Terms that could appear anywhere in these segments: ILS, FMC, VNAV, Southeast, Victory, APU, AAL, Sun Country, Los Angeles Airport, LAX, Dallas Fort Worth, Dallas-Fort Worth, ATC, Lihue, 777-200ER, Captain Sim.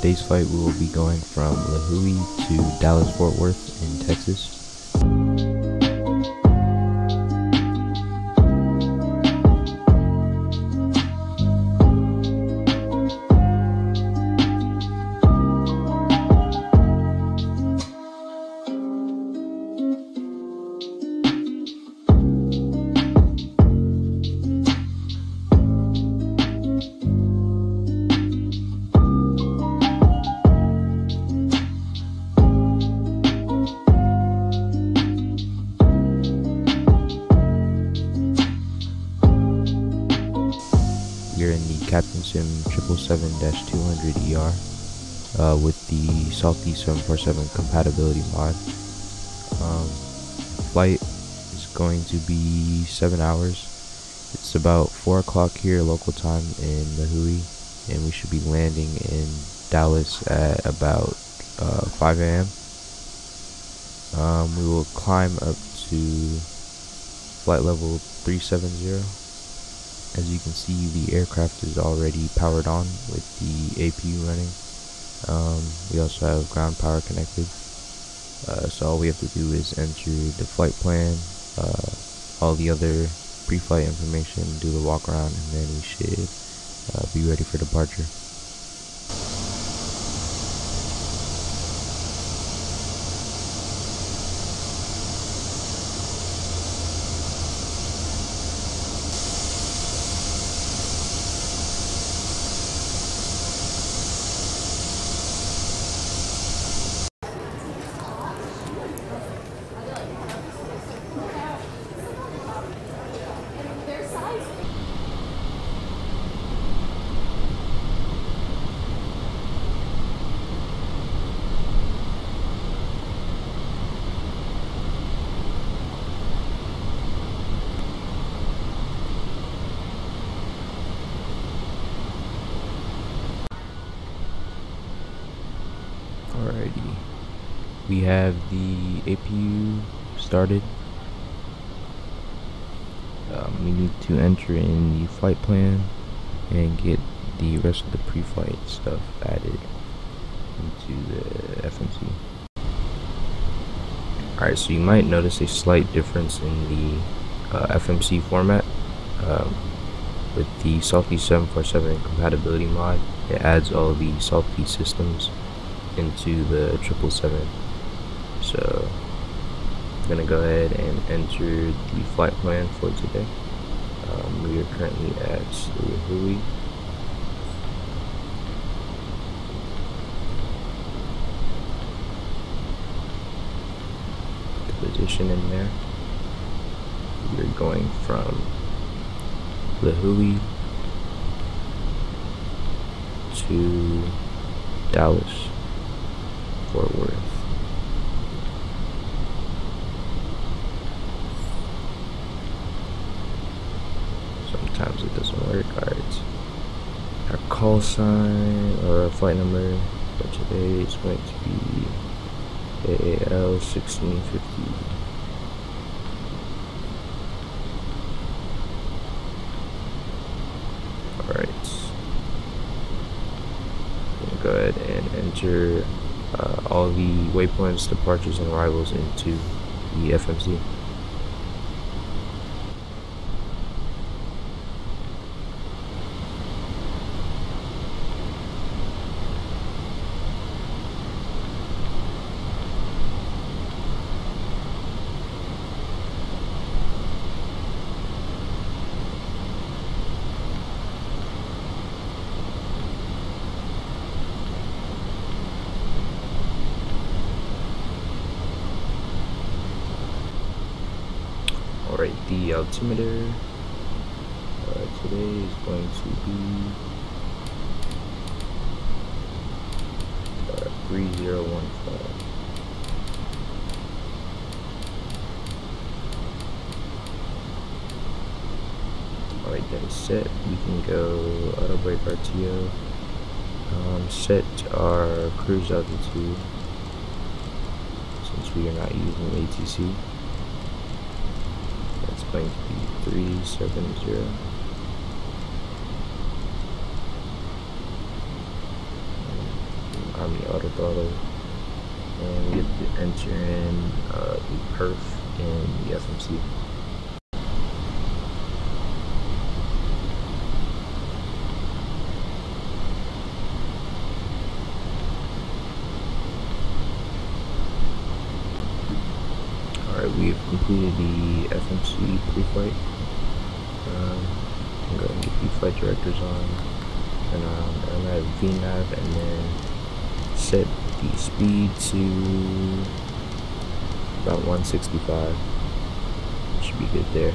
Today's flight we will be going from Lihue to Dallas-Fort Worth in Texas. You're in the Captain Sim 777-200ER with the Southeast 747 compatibility mod. Flight is going to be 7 hours. It's about 4 o'clock here local time in Lihue, and we should be landing in Dallas at about 5 a.m. We will climb up to flight level 370. As you can see, the aircraft is already powered on with the APU running. We also have ground power connected. So all we have to do is enter the flight plan, all the other pre-flight information, do the walk around, and then we should be ready for departure. Alrighty, we have the APU started. We need to enter in the flight plan and get the rest of the pre-flight stuff added into the FMC. Alright, so you might notice a slight difference in the FMC format. With the Southeast 747 compatibility mod, it adds all the Southeast systems into the 777. So I'm gonna go ahead and enter the flight plan for today. We are currently at Lihue. The position in there. We're going from Lihue to Dallas-Fort Worth. Sometimes it doesn't work. Alright, our call sign or our flight number for today is going to be AAL 1650. Alright, go ahead and enter all the waypoints, departures, and arrivals into the FMC. Alright, the altimeter today is going to be 3015. Alright, that is set. We can go auto brake RTO, set our cruise altitude since we are not using ATC. Going to be 370. the auto throttle, and we have to enter in the perf and the FMC. Alright, we've completed the FMC pre-flight. I'm going to get the flight directors on, and I'm at VNAV, and then set the speed to about 165. Should be good there.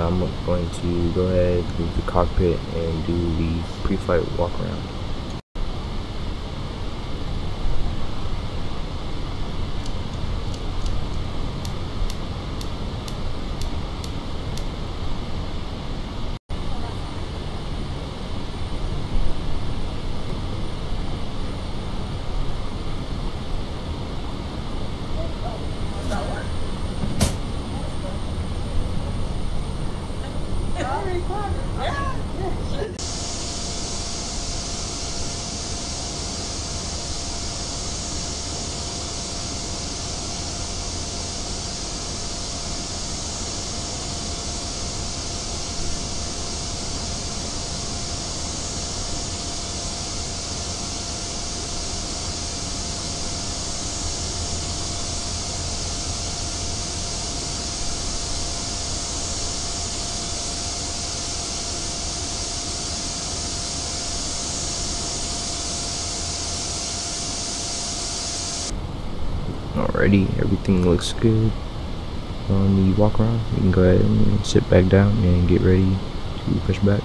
I'm going to go ahead, move the cockpit, and do the pre-flight walk around. Alrighty, everything looks good on the walk around. We can go ahead and sit back down and get ready to push back.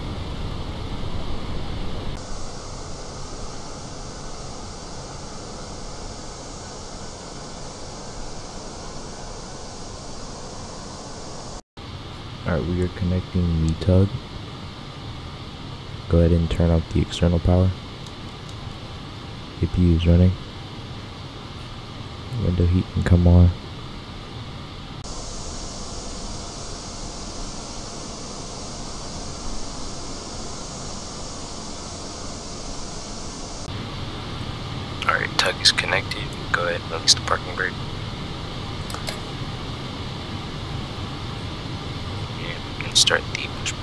Alright, we are connecting the tug. Go ahead and turn off the external power. APU is running. Window heat can come on. Alright, tug is connected. Go ahead and release the parking brake. And we can start the pushback.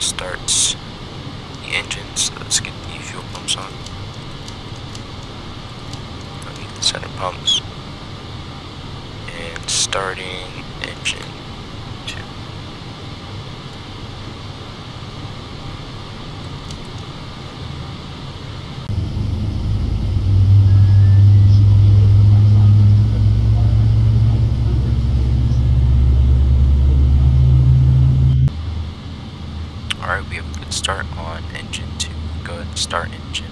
Starts the engines. Let's get the fuel pumps on. I need the center pumps. And starting engine 2. Alright, we have a good start on engine 2. Go ahead and start engine.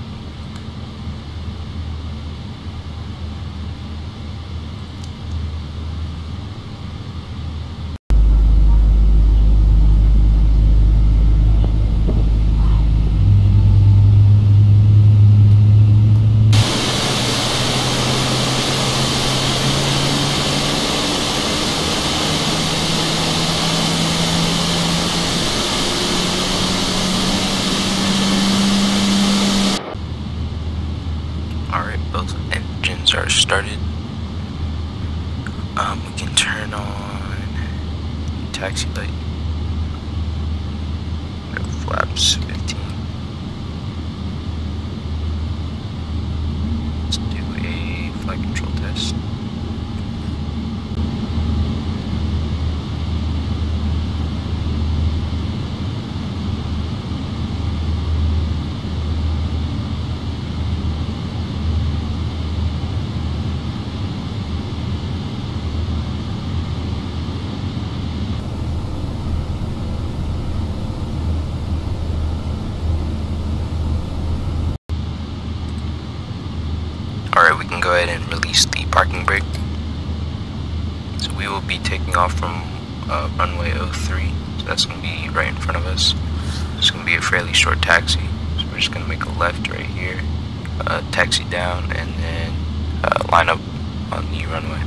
Started. We can turn on the taxi light. flaps 15. Let's do a flight control test. Go ahead and release the parking brake. So we will be taking off from runway 03, so that's going to be right in front of us. It's going to be a fairly short taxi, so we're just going to make a left right here, taxi down, and then line up on the runway.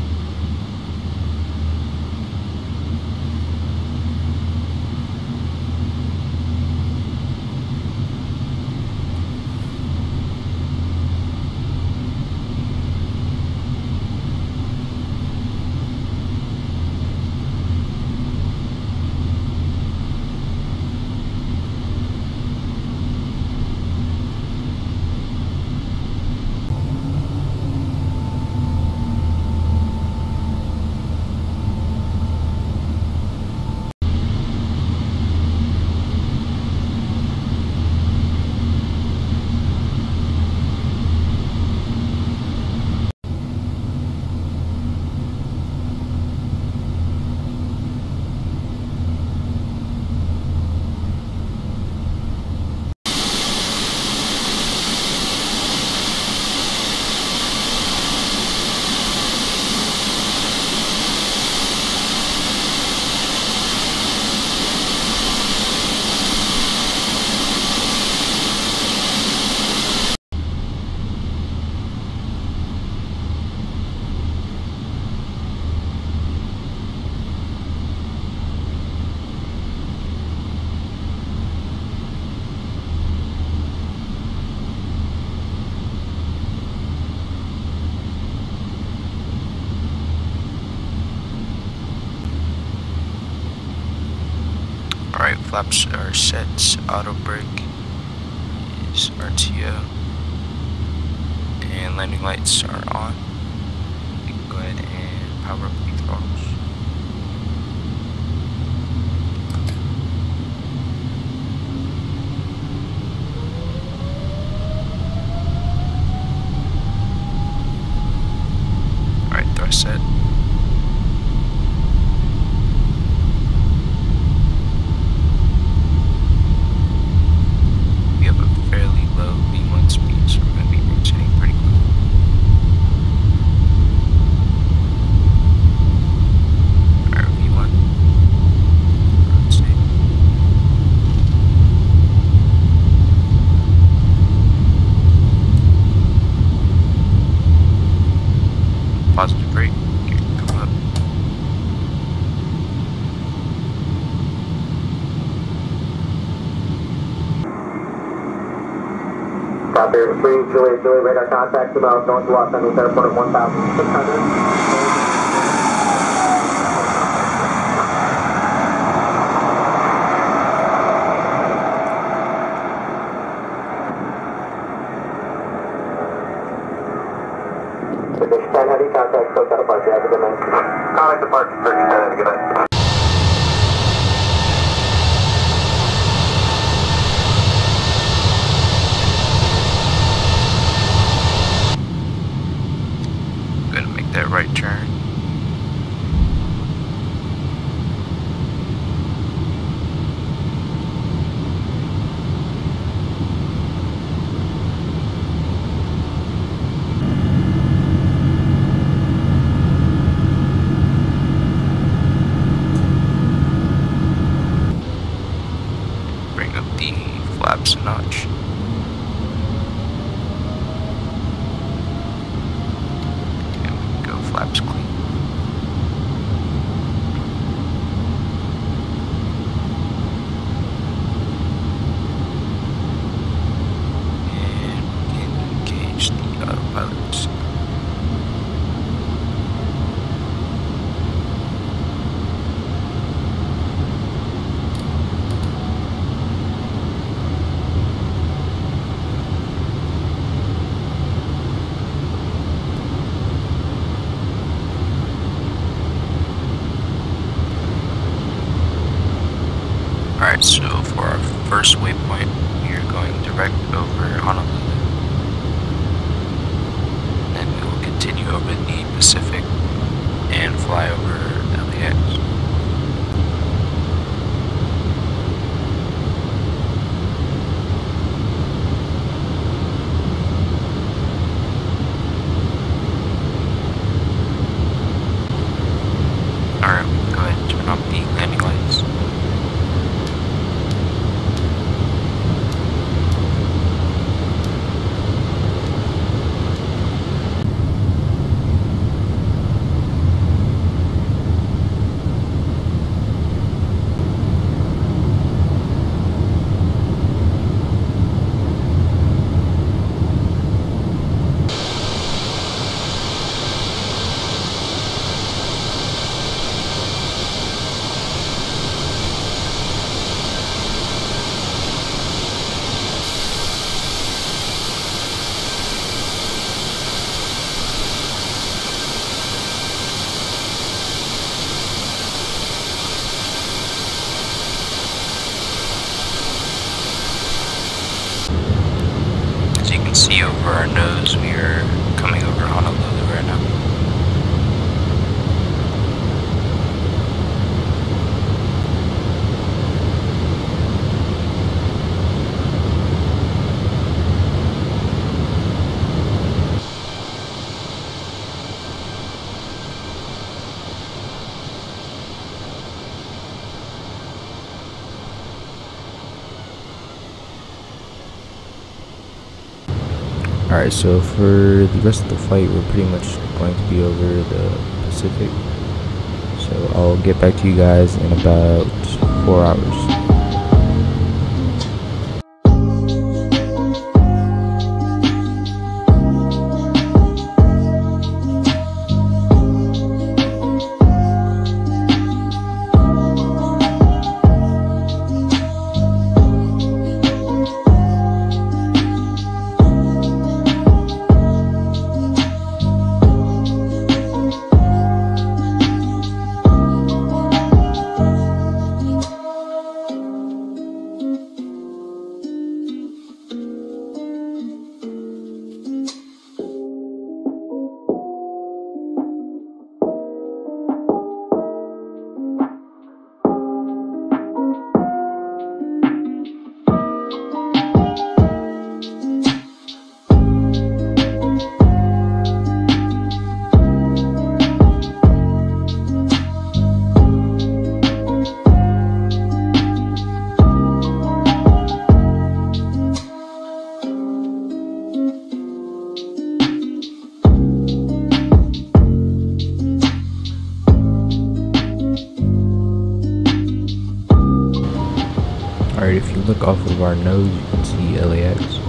Alright, flaps are set, auto brake is RTO, and landing lights are on. We can go ahead and power up the throttles. Alright, thrust set. Julie, radar contact about north to Los Angeles Airport at 1,600. Alright, so for our first waypoint, we are going direct over Honolulu. Then we will continue over the Pacific and fly over LAX. See over our nose, we are coming over Honolulu right now. Alright, so for the rest of the flight, we're pretty much going to be over the Pacific. So I'll get back to you guys in about 4 hours. Alright, if you look off of our nose, you can see LAX.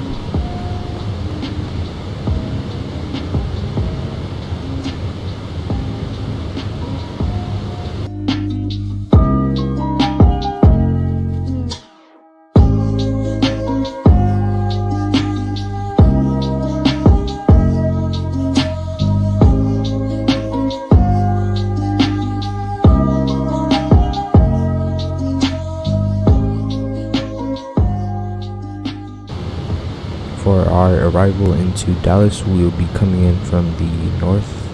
For our arrival into Dallas, we will be coming in from the north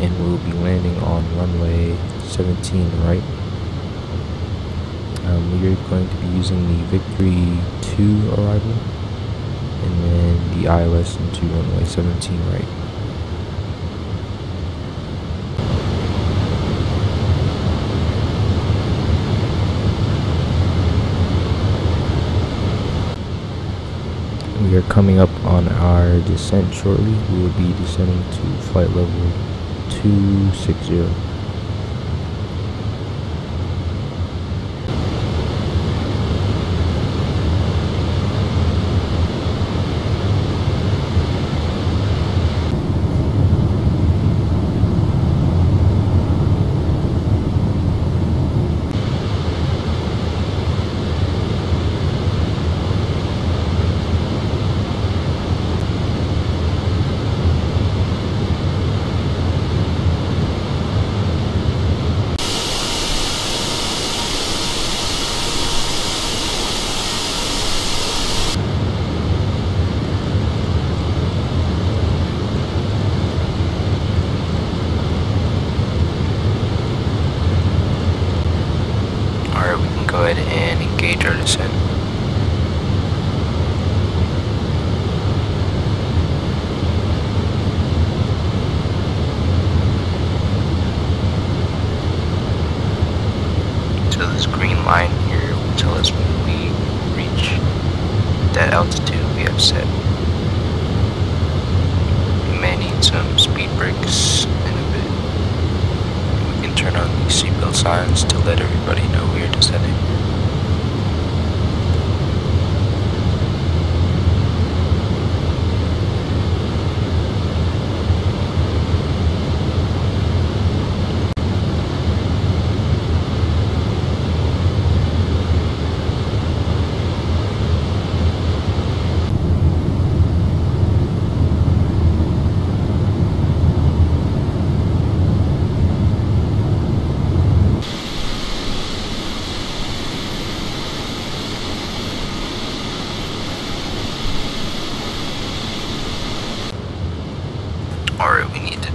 and we will be landing on runway 17 right. We are going to be using the Victory 2 arrival and then the ILS into runway 17 right. We are coming up on our descent shortly. We will be descending to flight level 260. and indicator descent. So this green line here will tell us when we reach that altitude we have set. We may need some speed brakes in a bit. We can turn on the seatbelt signs to let everybody know we are descending.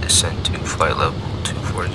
Descend to flight level 240.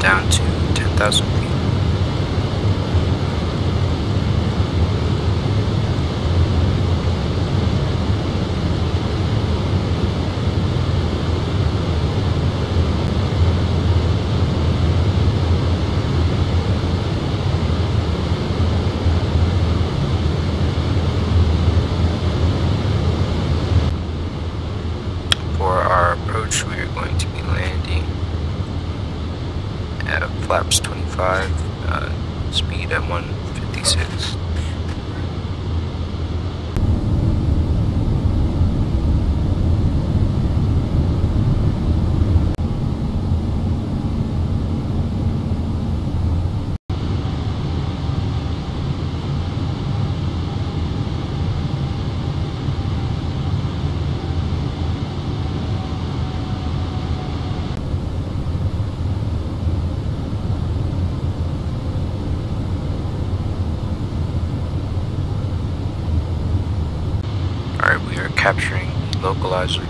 Down to 10,000 feet. For our approach, we are going to be landing at flaps 25, speed at 156. We are capturing the localizer.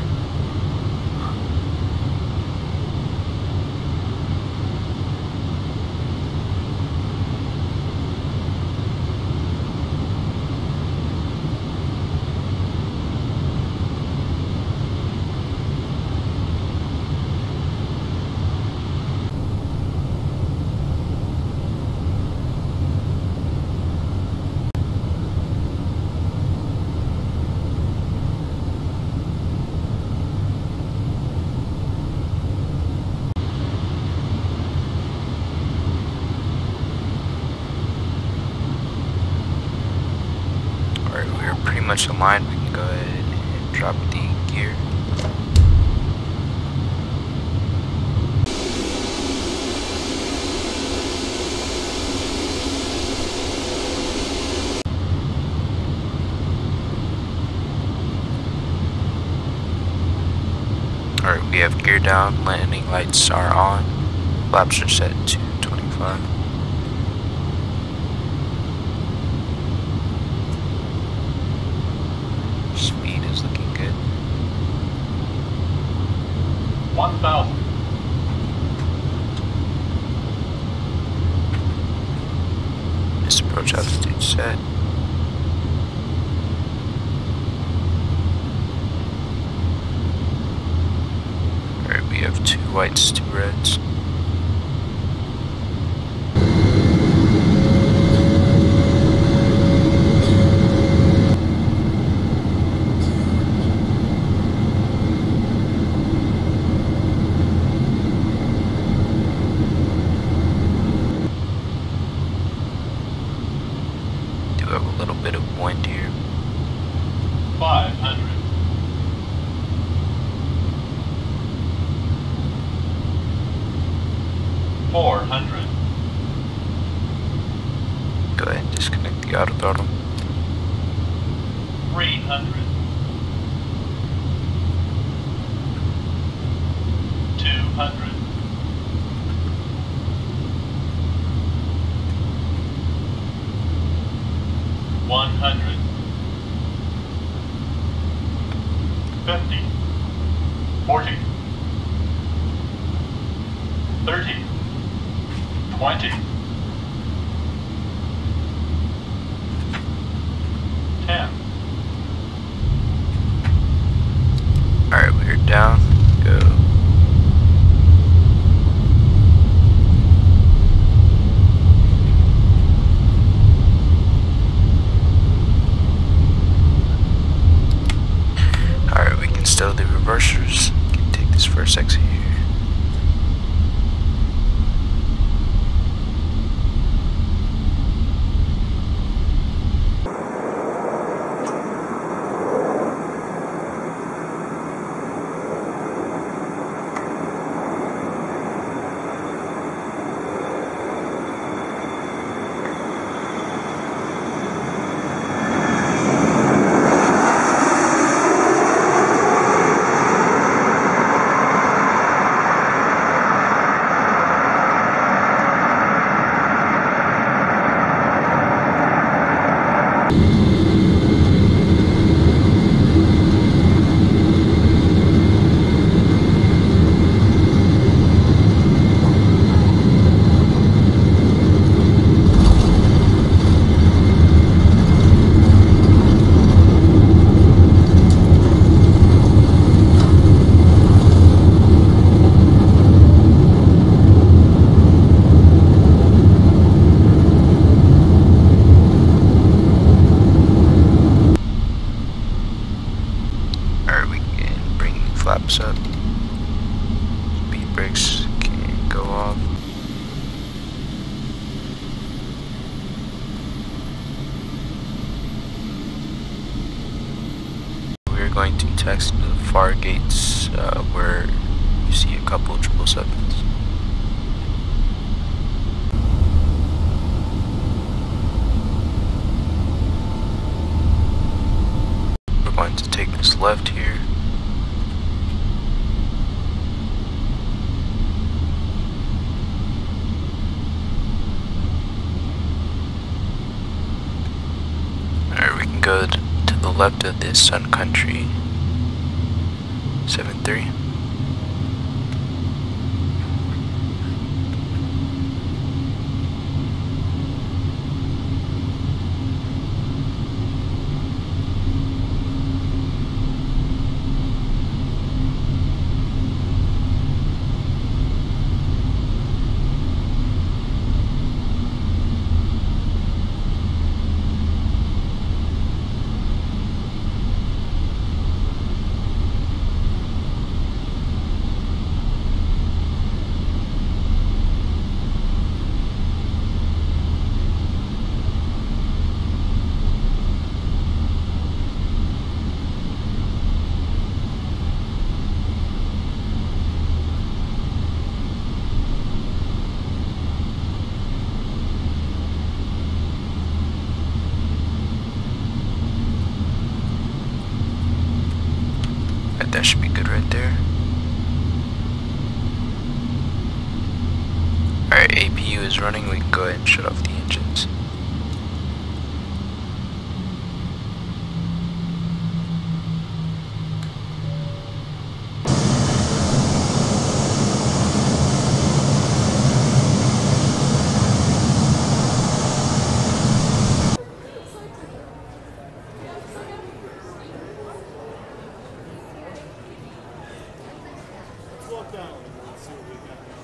Much aligned, we can go ahead and drop the gear. Alright, we have gear down, landing lights are on, flaps are set to 25. Speed is looking good. 1,000. This approach altitude set. Alright, we have 2 whites, 2 reds. do have a little bit of wind here. 500. Go ahead and disconnect the auto throttle. 300. 200. 100. 50. 40. 30. 20. 10. Alright, we're down. Go. Alright, we can still do reversers. Can take this first exit here. Going to taxi to the far gates where you see a couple of 777s. We're going to take this left here. Alright, we can go to the left of this Sun Country 73. That should be good right there. Alright, APU is running. We can go ahead and shut off the engines. Down. Let's see what we got.